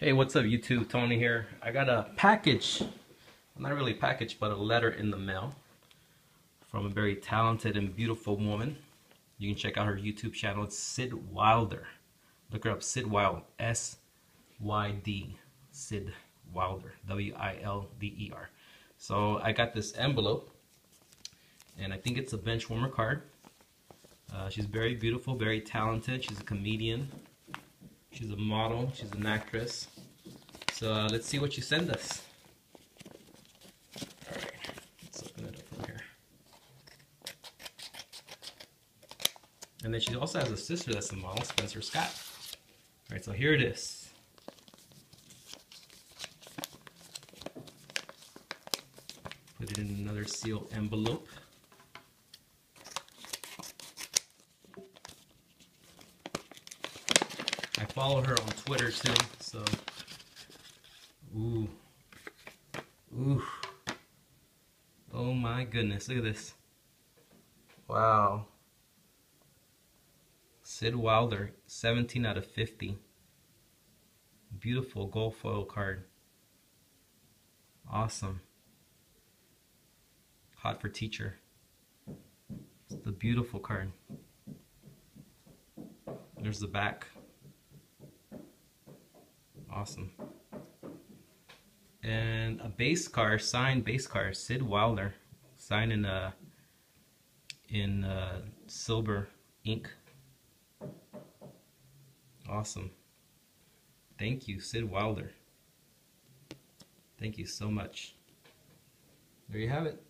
Hey, what's up YouTube? Tony here. I got a package, not really a package, but a letter in the mail from a very talented and beautiful woman. You can check out her YouTube channel. It's Syd Wilder. Look her up, Syd Wilder, S-Y-D, Syd Wilder, W-I-L-D-E-R. So I got this envelope, and I think it's a bench warmer card. She's very beautiful, very talented. She's a comedian. She's a model, she's an actress. So let's see what you send us. Alright, let's open it up from here. And then she also has a sister that's a model, Spencer Scott. Alright, so here it is. Put it in another sealed envelope. I follow her on Twitter too, so, ooh, oh my goodness, look at this, wow, Syd Wilder, 17 out of 50, beautiful gold foil card, awesome, hot for teacher, it's the beautiful card, there's the back. Awesome. And a base card, signed base card, Syd Wilder, signed in silver ink. Awesome. Thank you, Syd Wilder. Thank you so much. There you have it.